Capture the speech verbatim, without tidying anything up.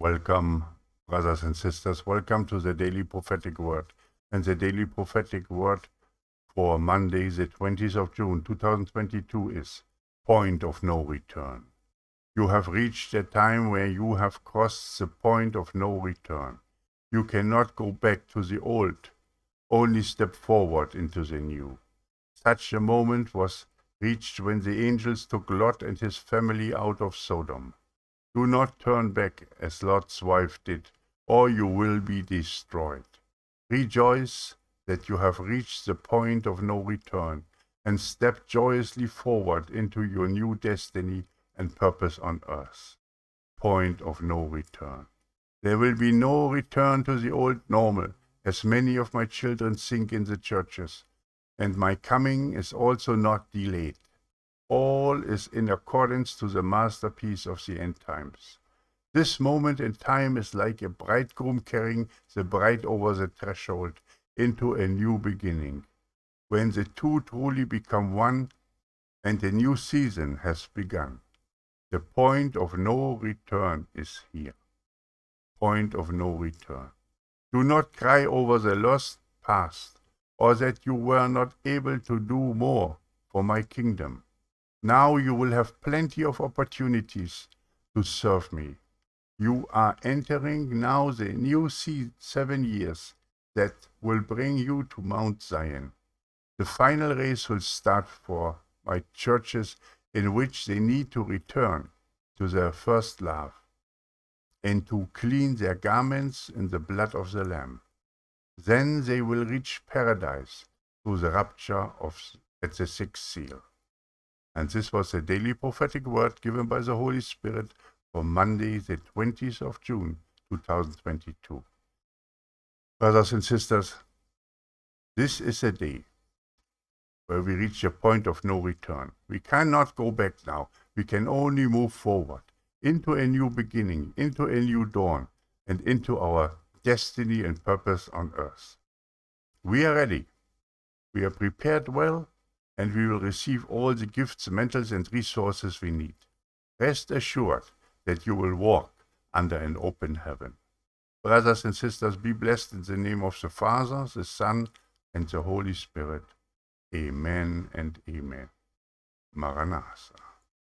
Welcome, brothers and sisters. Welcome to the Daily Prophetic Word. And the Daily Prophetic Word for Monday, the twentieth of June, two thousand twenty-two is Point of No Return. You have reached a time where you have crossed the point of no return. You cannot go back to the old, only step forward into the new. Such a moment was reached when the angels took Lot and his family out of Sodom. Do not turn back as Lot's wife did, or you will be destroyed. Rejoice that you have reached the point of no return, and step joyously forward into your new destiny and purpose on earth. Point of no return. There will be no return to the old normal, as many of my children sing in the churches, and my coming is also not delayed. All is in accordance to the masterpiece of the end times. This moment in time is like a bridegroom carrying the bride over the threshold into a new beginning. When the two truly become one, and a new season has begun. The point of no return is here. Point of no return. Do not cry over the lost past, or that you were not able to do more for my kingdom. Now you will have plenty of opportunities to serve me. You are entering now the new seven years that will bring you to Mount Zion. The final race will start for my churches in which they need to return to their first love, and to clean their garments in the blood of the Lamb. Then they will reach paradise through the rapture of, at the sixth seal. And this was a daily prophetic word given by the Holy Spirit for Monday, the twentieth of June, two thousand twenty-two. Brothers and sisters, this is a day where we reach a point of no return. We cannot go back now. We can only move forward, into a new beginning, into a new dawn, and into our destiny and purpose on earth. We are ready, we are prepared well, and we will receive all the gifts, mentors, and resources we need. Rest assured that you will walk under an open heaven. Brothers and sisters, be blessed in the name of the Father, the Son, and the Holy Spirit. Amen and amen. Maranatha.